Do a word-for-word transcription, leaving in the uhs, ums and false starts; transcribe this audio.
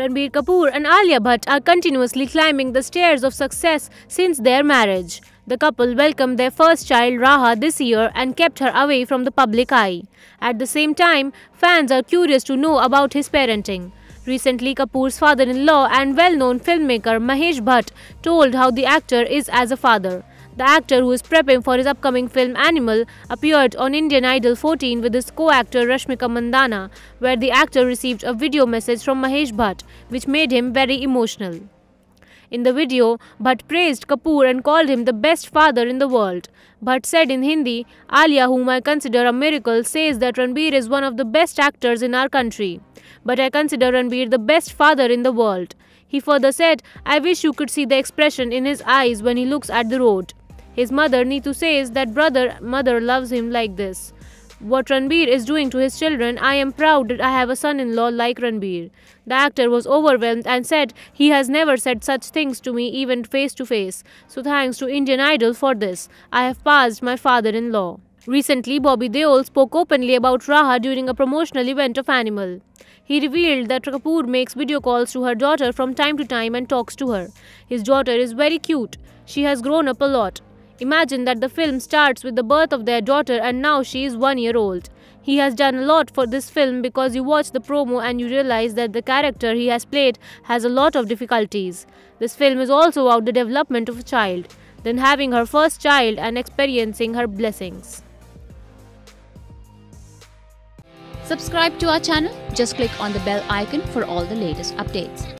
Ranbir Kapoor and Alia Bhatt are continuously climbing the stairs of success since their marriage. The couple welcomed their first child, Raha, this year and kept her away from the public eye. At the same time, fans are curious to know about his parenting. Recently, Kapoor's father-in-law and well-known filmmaker Mahesh Bhatt told how the actor is as a father. The actor, who is prepping for his upcoming film Animal, appeared on Indian Idol fourteen with his co-actor Rashmika Mandanna, where the actor received a video message from Mahesh Bhatt, which made him very emotional. In the video, Bhatt praised Kapoor and called him the best father in the world. Bhatt said in Hindi, "Alia, whom I consider a miracle, says that Ranbir is one of the best actors in our country. But I consider Ranbir the best father in the world." He further said, "I wish you could see the expression in his eyes when he looks at the road." His mother, Neetu, says that brother mother loves him like this. "What Ranbir is doing to his children, I am proud that I have a son-in-law like Ranbir." The actor was overwhelmed and said, "He has never said such things to me even face to face. So thanks to Indian Idol for this. I have passed my father-in-law." Recently, Bobby Deol spoke openly about Raha during a promotional event of Animal. He revealed that Kapoor makes video calls to her daughter from time to time and talks to her. "His daughter is very cute. She has grown up a lot. Imagine that the film starts with the birth of their daughter and now she is one year old. He has done a lot for this film because you watch the promo and you realize that the character he has played has a lot of difficulties. This film is also about the development of a child, then having her first child and experiencing her blessings." Subscribe to our channel. Just click on the bell icon for all the latest updates.